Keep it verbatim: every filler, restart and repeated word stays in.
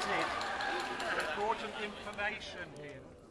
protected. Important information here.